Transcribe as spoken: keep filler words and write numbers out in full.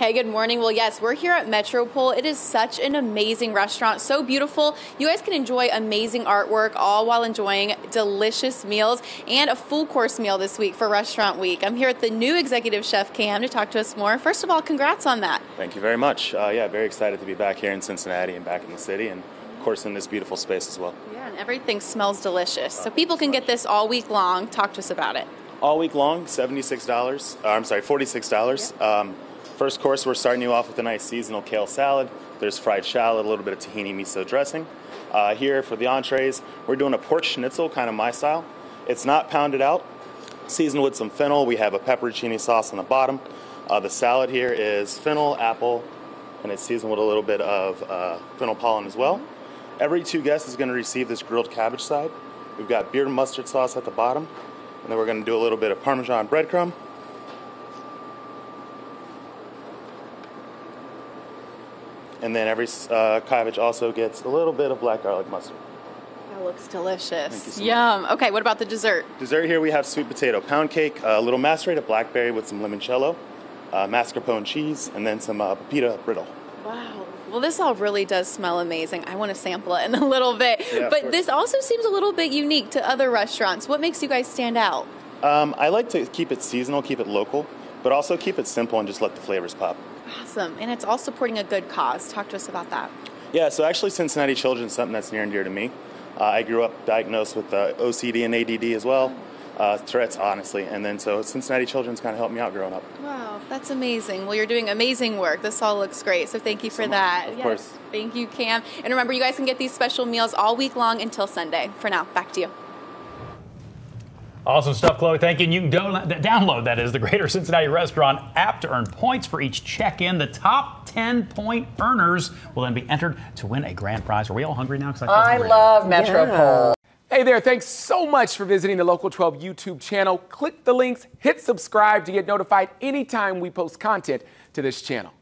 Hey, good morning. Well, yes, we're here at Metropole. It is such an amazing restaurant, so beautiful. You guys can enjoy amazing artwork all while enjoying delicious meals and a full course meal this week for Restaurant Week. I'm here at the new executive chef, Cam, to talk to us more. First of all, congrats on that. Thank you very much. Uh, yeah, very excited to be back here in Cincinnati and back in the city, and of course in this beautiful space as well. Yeah, and everything smells delicious. So people can get this all week long. Talk to us about it. All week long, seventy-six dollars, uh, I'm sorry, forty-six dollars. Yep. Um, first course, we're starting you off with a nice seasonal kale salad. There's fried shallot, a little bit of tahini miso dressing. Uh, here for the entrees, we're doing a pork schnitzel, kind of my style. It's not pounded out, seasoned with some fennel. We have a pepperoncini sauce on the bottom. Uh, the salad here is fennel, apple, and it's seasoned with a little bit of uh, fennel pollen as well. Every two guests is gonna receive this grilled cabbage side. We've got beer mustard sauce at the bottom. And then we're going to do a little bit of Parmesan breadcrumb. And then every uh, cabbage also gets a little bit of black garlic mustard. That looks delicious. So Yum. Much. Okay, what about the dessert? Dessert here we have sweet potato pound cake, a little macerated blackberry with some limoncello, uh, mascarpone cheese, and then some uh, pepita brittle. Wow. Well, this all really does smell amazing. I want to sample it in a little bit. Yeah, but this also seems a little bit unique to other restaurants. What makes you guys stand out? Um, I like to keep it seasonal, keep it local, but also keep it simple and just let the flavors pop. Awesome. And it's all supporting a good cause. Talk to us about that. Yeah, so actually Cincinnati Children's is something that's near and dear to me. Uh, I grew up diagnosed with uh, O C D and A D D as well. Uh, Tourette's, honestly. And then so Cincinnati Children's kind of helped me out growing up. Wow, that's amazing. Well, you're doing amazing work. This all looks great. So thank you for that. Of course. Thank you, Cam. And remember, you guys can get these special meals all week long until Sunday. For now, back to you. Awesome stuff, Chloe. Thank you. And you can download, that is, the Greater Cincinnati Restaurant app to earn points for each check-in. The top ten point earners will then be entered to win a grand prize. Are we all hungry now? I, I love Metropole. Yeah. Hey there, thanks so much for visiting the Local twelve YouTube channel. Click the links, hit subscribe to get notified anytime we post content to this channel.